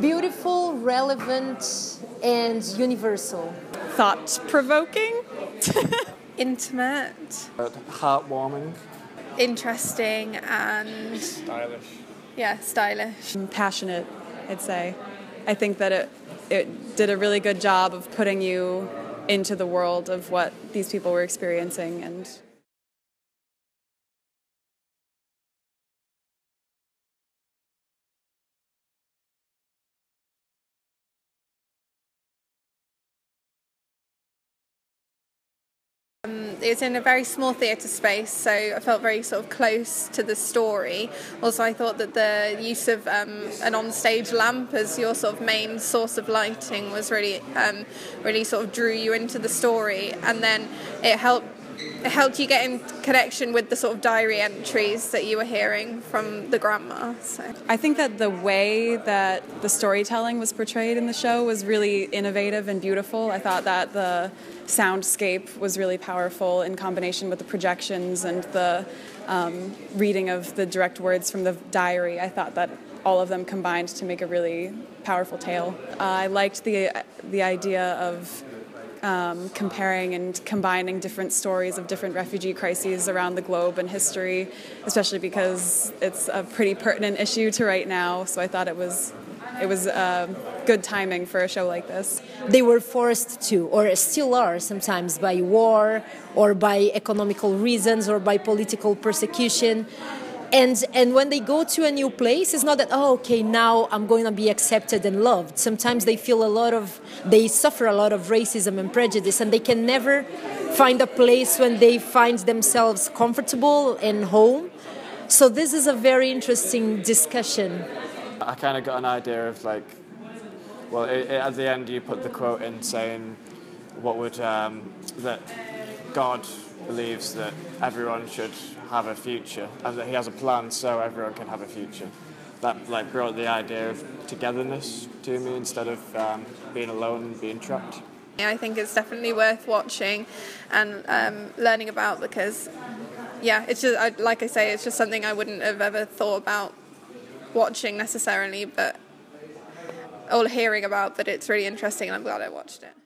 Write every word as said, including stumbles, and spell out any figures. beautiful, relevant, and universal. Thought-provoking. Intimate. Heartwarming. Interesting and... stylish. Yeah, stylish. Passionate, I'd say. I think that it, it did a really good job of putting you into the world of what these people were experiencing and... Um, it was in a very small theatre space, so I felt very sort of close to the story. Also, I thought that the use of um, an on-stage lamp as your sort of main source of lighting was really, um, really sort of drew you into the story, and then it helped it helped you get in connection with the sort of diary entries that you were hearing from the grandma. So. I think that the way that the storytelling was portrayed in the show was really innovative and beautiful. I thought that the soundscape was really powerful in combination with the projections and the um, reading of the direct words from the diary. I thought that all of them combined to make a really powerful tale. Uh, I liked the the idea of Um, comparing and combining different stories of different refugee crises around the globe and history, especially because it's a pretty pertinent issue to right now. So I thought it was it was uh, good timing for a show like this. They were forced to, or still are sometimes, by war or by economical reasons or by political persecution. And, and when they go to a new place, it's not that, oh, okay, now I'm going to be accepted and loved. Sometimes they feel a lot of, they suffer a lot of racism and prejudice, and they can never find a place when they find themselves comfortable and home. So this is a very interesting discussion. I kind of got an idea of like, well, it, it, at the end you put the quote in saying, what would, um, that God believes that everyone should have a future, and that he has a plan so everyone can have a future. That like brought the idea of togetherness to me instead of um, being alone and being trapped. Yeah, I think it's definitely worth watching and um, learning about, because yeah, it's just I, like I say, it's just something I wouldn't have ever thought about watching necessarily, but or hearing about. But it's really interesting, and I'm glad I watched it.